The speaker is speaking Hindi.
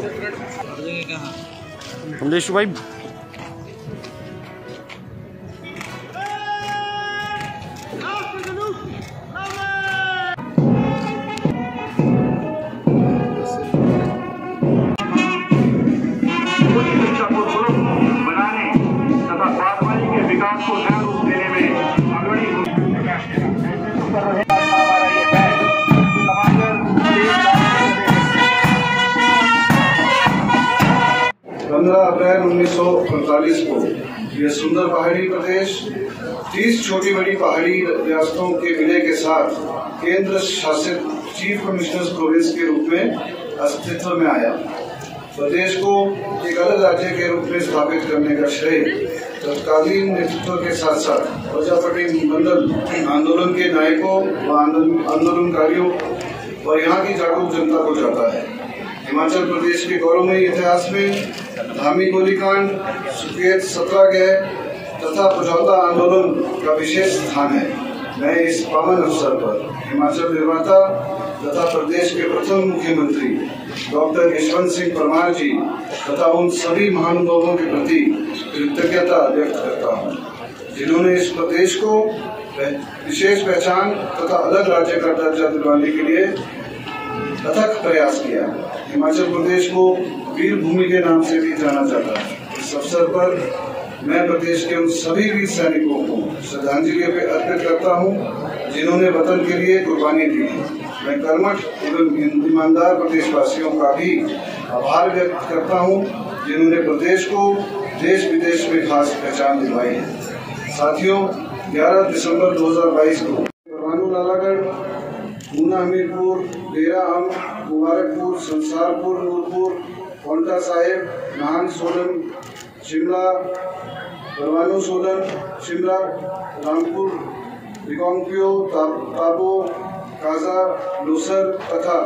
कमलेश भाई को यह सुंदर पहाड़ी प्रदेश 30 छोटी बड़ी पहाड़ी रियासतों के विलय के साथ केंद्र शासित चीफ कमिश्नर्स प्रोविंस के रूप में अस्तित्व में आया। प्रदेश को एक अलग राज्य के रूप में स्थापित करने का श्रेय तत्कालीन नेतृत्व के साथ साथ प्रजापटिमंडल आंदोलन के नायकों व आंदोलनकारियों और यहाँ की जागरूक जनता को जाता है। हिमाचल प्रदेश के गौरवमयी इतिहास में धामी गोलीकांड, सुखेत 17 गृह तथा पुझौता आंदोलन का विशेष स्थान है। मैं इस पावन अवसर पर हिमाचल निर्माता तथा प्रदेश के प्रथम मुख्यमंत्री डॉक्टर यशवंत सिंह परमार जी तथा उन सभी महानुभावों के प्रति कृतज्ञता व्यक्त करता हूँ, जिन्होंने इस प्रदेश को विशेष पहचान तथा अलग राज्य का दर्जा दिलवाने के लिए अथक प्रयास किया। हिमाचल प्रदेश को वीर भूमि के नाम से भी जाना जाता है। इस अवसर पर मैं प्रदेश के उन सभी वीर सैनिकों को श्रद्धांजलि अर्पित करता हूं, जिन्होंने वतन के लिए कुर्बानी दी। मैं कर्मठ एवं ईमानदार प्रदेशवासियों का भी आभार व्यक्त करता हूं, जिन्होंने प्रदेश को देश विदेश में खास पहचान दिलवाई है। साथियों, 11 दिसंबर 2022 को ऊना, हमीरपुर, डेरा अम्ब, मुबारकपुर, संसारपुर, नूरपुर, पांवटा साहिब, नाहन, सोलन, शिमला, परवाणू, सोलन, शिमला, रामपुर, रिकांगपिओ, ताबो, काजा, लोसर तथा